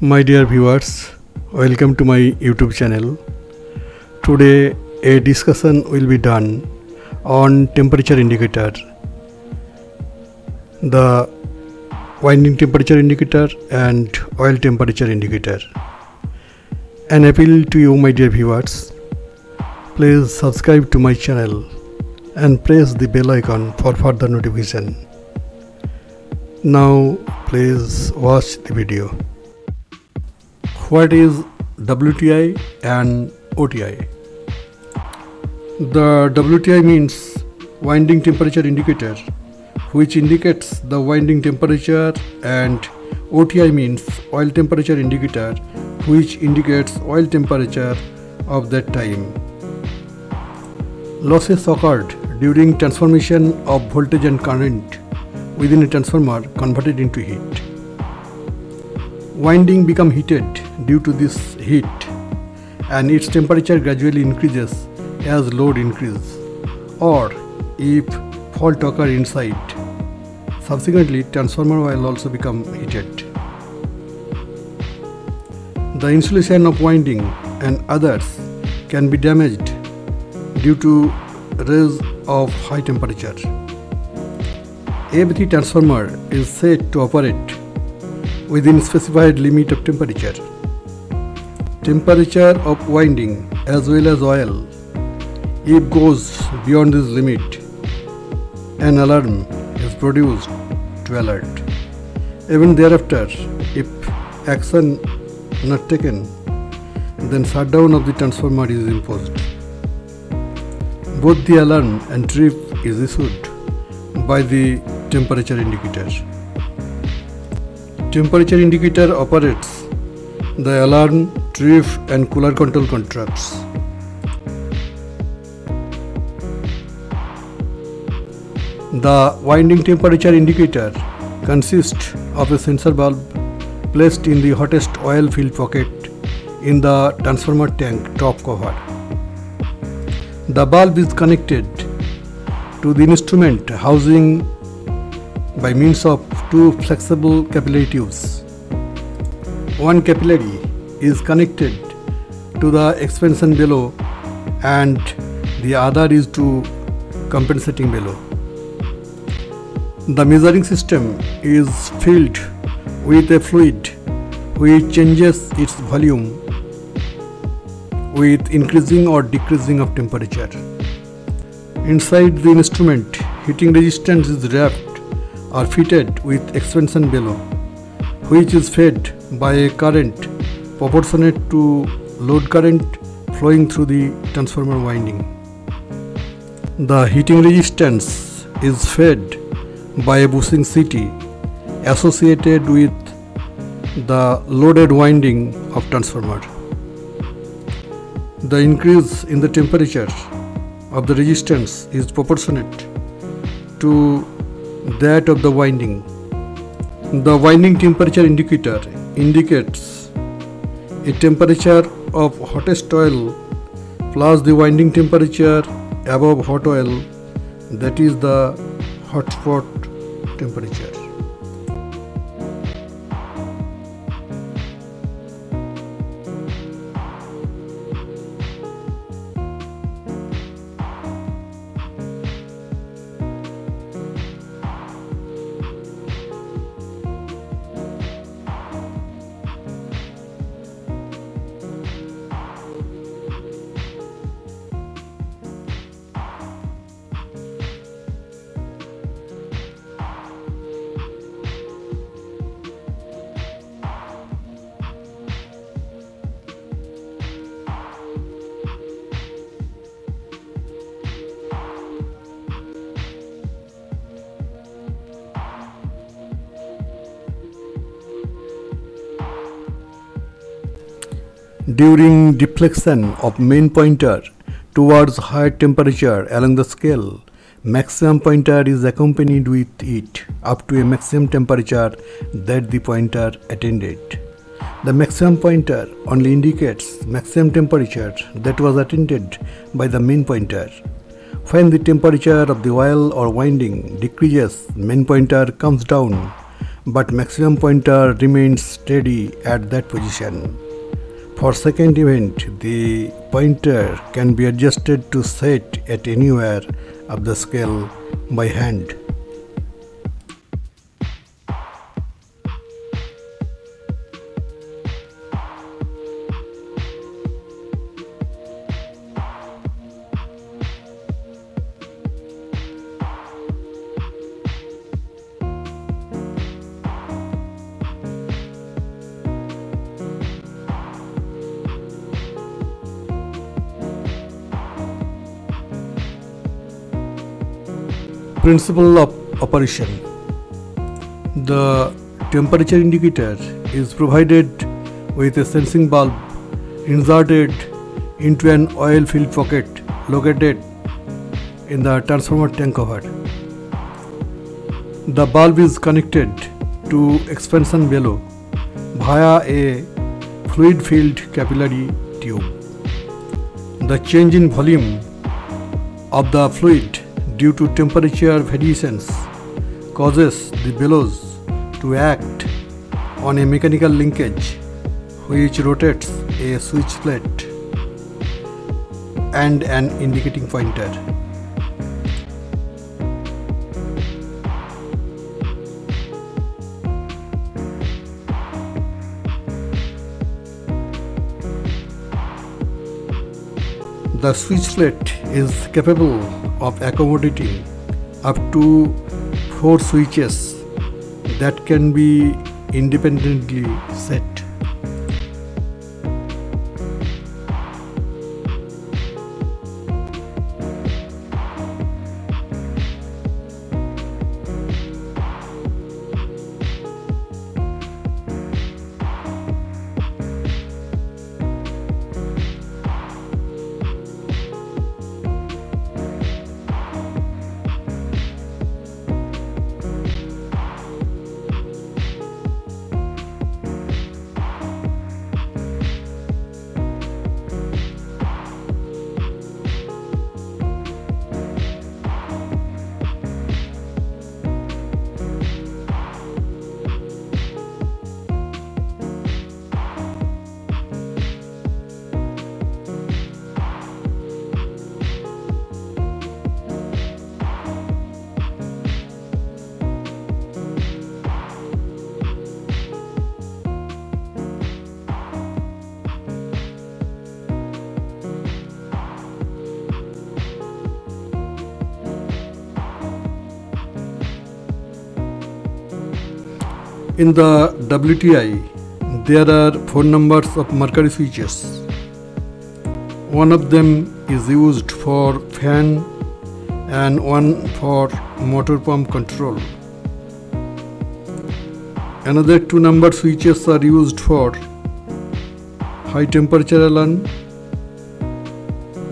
My dear viewers, welcome to my YouTube channel. Today a discussion will be done on temperature indicator. The winding temperature indicator and oil temperature indicator. An appeal to you, my dear viewers. Please subscribe to my channel and press the bell icon for further notification. Now please watch the video. What is WTI and OTI? The WTI means winding temperature indicator, which indicates the winding temperature, and OTI means oil temperature indicator, which indicates oil temperature of that time. Losses occurred during transformation of voltage and current within a transformer converted into heat. Winding becomes heated due to this heat, and its temperature gradually increases as load increases, or if fault occurs inside. Subsequently, transformer will also become heated. The insulation of winding and others can be damaged due to rise of high temperature. Every transformer is said to operate within specified limit of temperature. Temperature of winding as well as oil, if goes beyond this limit, an alarm is produced to alert. Even thereafter, if action not taken, then shutdown of the transformer is imposed. Both the alarm and trip is issued by the temperature indicator. Temperature indicator operates the alarm, trip and cooler control contracts. The winding temperature indicator consists of a sensor bulb placed in the hottest oil filled pocket in the transformer tank top cover. The bulb is connected to the instrument housing by means of two flexible capillary tubes. One capillary is connected to the expansion bellow and the other is to compensating bellow. The measuring system is filled with a fluid which changes its volume with increasing or decreasing of temperature. Inside the instrument, heating resistance is wrapped are fitted with expansion bellow, which is fed by a current proportionate to load current flowing through the transformer winding. The heating resistance is fed by a bushing CT associated with the loaded winding of transformer. The increase in the temperature of the resistance is proportionate to that of the winding. The winding temperature indicator indicates a temperature of hottest oil plus the winding temperature above hot oil, that is the hot spot temperature. During deflection of main pointer towards higher temperature along the scale, maximum pointer is accompanied with it up to a maximum temperature that the pointer attended. The maximum pointer only indicates maximum temperature that was attended by the main pointer. When the temperature of the oil or winding decreases, main pointer comes down but maximum pointer remains steady at that position. For second event, the pointer can be adjusted to set at anywhere of the scale by hand. Principle of operation. The temperature indicator is provided with a sensing bulb inserted into an oil filled pocket located in the transformer tank cover. The bulb is connected to expansion bellows via a fluid filled capillary tube. The change in volume of the fluid due to temperature variations causes the bellows to act on a mechanical linkage which rotates a switch plate and an indicating pointer. The switch plate is capable of accommodating up to 4 switches that can be independently set. In the WTI, there are 4 numbers of mercury switches. One of them is used for fan and one for motor pump control. Another 2 number switches are used for high temperature alarm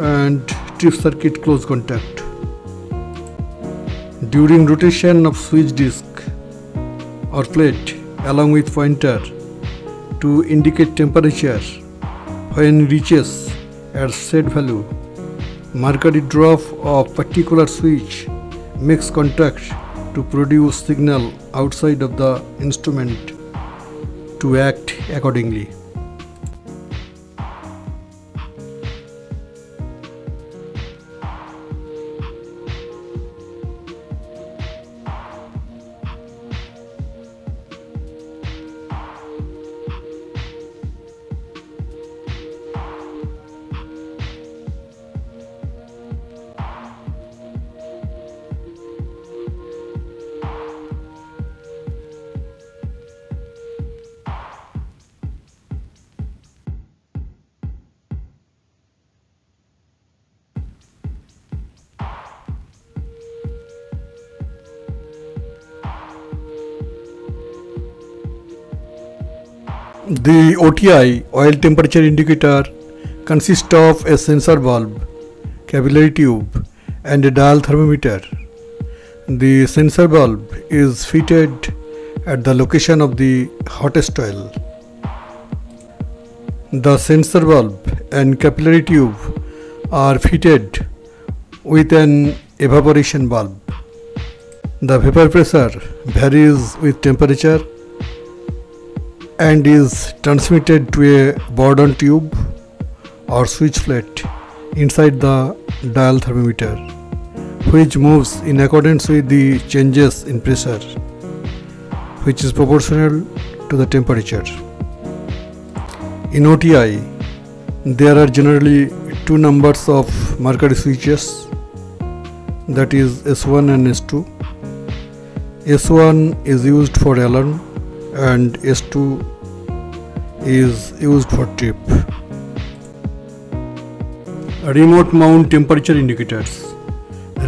and trip circuit close contact. During rotation of switch disc or plate along with pointer to indicate temperature when reaches at set value, mercury drop of particular switch makes contact to produce signal outside of the instrument to act accordingly. The OTI oil temperature indicator consists of a sensor bulb, capillary tube and a dial thermometer. The sensor bulb is fitted at the location of the hottest oil. The sensor bulb and capillary tube are fitted with an evaporation bulb. The vapor pressure varies with temperature and is transmitted to a Bourdon tube or switch plate inside the dial thermometer, which moves in accordance with the changes in pressure, which is proportional to the temperature. In OTI, there are generally two numbers of mercury switches, that is S1 and S2. S1 is used for alarm and S2 is used for trip. Remote mount temperature indicators.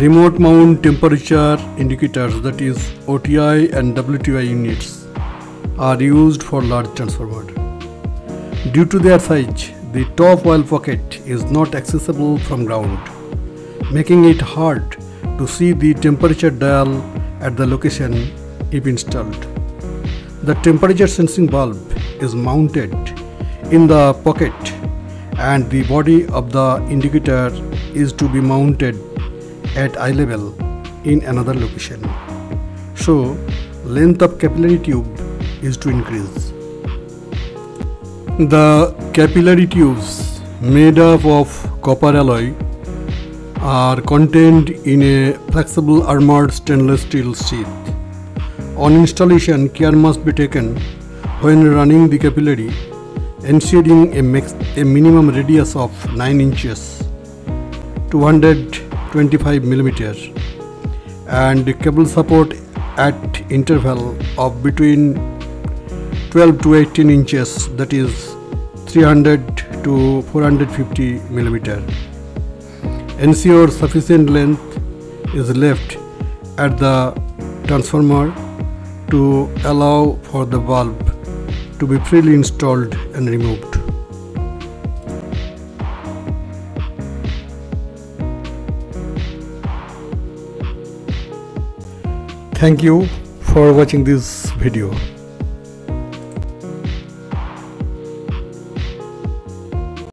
Remote mount temperature indicators, that is OTI and WTI units, are used for large transformer. Due to their size, the top wire pocket is not accessible from ground, making it hard to see the temperature dial at the location if installed. The temperature sensing bulb is mounted in the pocket and the body of the indicator is to be mounted at eye level in another location. So, length of capillary tube is to increase. The capillary tubes made up of copper alloy are contained in a flexible armored stainless steel sheath. On installation, care must be taken when running the capillary, ensuring a minimum radius of 9 inches, 225 mm, and cable support at interval of between 12 to 18 inches, that is 300 to 450 mm. Ensure sufficient length is left at the transformer to allow for the bulb to be freely installed and removed. Thank you for watching this video.